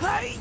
Hey!